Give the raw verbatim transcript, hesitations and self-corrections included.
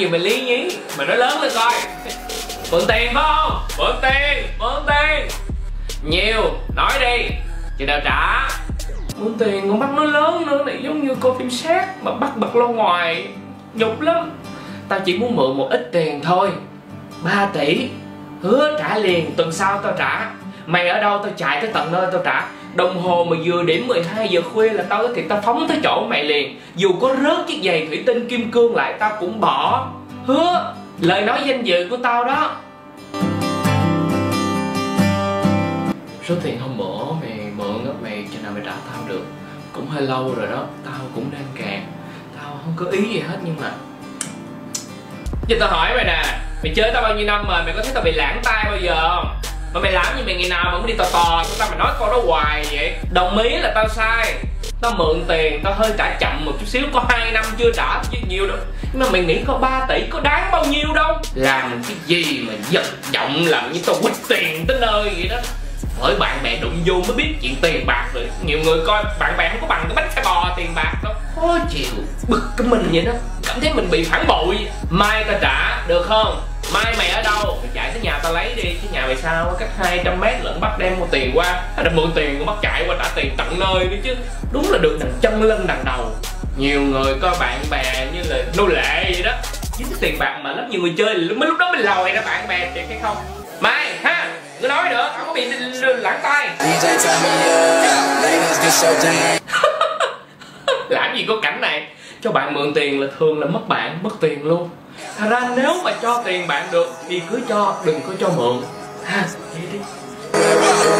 nhiều mình lý nhí, mình nói lớn lên coi. Mượn tiền phải không? Mượn tiền, mượn tiền. Nhiều, nói đi. Chị nào trả? Mượn tiền con bắt nó lớn nữa này, giống như coi phim sát mà bắt bật lo ngoài, nhục lắm. Tao chỉ muốn mượn một ít tiền thôi, ba tỷ. Hứa trả liền, tuần sau tao trả. Mày ở đâu tao chạy tới tận nơi tao trả. Đồng hồ mà vừa điểm mười hai giờ khuya là tao thì tao phóng tới chỗ mày liền. Dù có rớt chiếc giày thủy tinh kim cương lại tao cũng bỏ. Hứa, lời nói danh dự của tao đó. Số tiền hôm bữa mày mượn á, mày chừng nào mày trả tao được? Cũng hơi lâu rồi đó, tao cũng đang cạn. Tao không có ý gì hết nhưng mà giờ tao hỏi mày nè, mày chơi tao bao nhiêu năm rồi, mày có thấy tao bị lãng tay bao giờ không? Mà mày làm gì mày ngày nào mà cũng đi tò tò của tao mà nói câu đó hoài vậy? Đồng ý là tao sai, tao mượn tiền, tao hơi trả chậm một chút xíu, có hai năm chưa trả chứ nhiều đâu. Nhưng mà mày nghĩ có ba tỷ có đáng bao nhiêu đâu. Làm cái gì mà giật giọng làm như tao quýt tiền tới nơi vậy đó. Bởi bạn bè đụng vô mới biết chuyện tiền bạc rồi. Nhiều người coi bạn bè không có bằng cái bánh xe bò tiền bạc đâu. Khó chịu, bực cái mình vậy đó. Cảm thấy mình bị phản bội. Mai tao trả, được không? Mai mày ở đâu? Mày chạy tới nhà tao lấy đi. Chứ nhà mày sao cách hai trăm mét lẫn bắt đem mua tiền qua. Tao đã mượn tiền cũng bắt chạy qua trả tiền tận nơi nữa chứ. Đúng là được đằng chân lưng đằng đầu. Nhiều người coi bạn bè như là nô lệ vậy đó. Dính tiền bạc mà lắm nhiều người chơi mới lúc đó mình lòi ra bạn bè thiệt hay không? Mai ha, cứ nói nữa, tao có bị lãng tay. Làm gì có cảnh này. Cho bạn mượn tiền là thường là mất bạn, mất tiền luôn. Thật ra nếu mà cho tiền bạn được thì cứ cho, đừng có cho mượn ha. Vậy đi.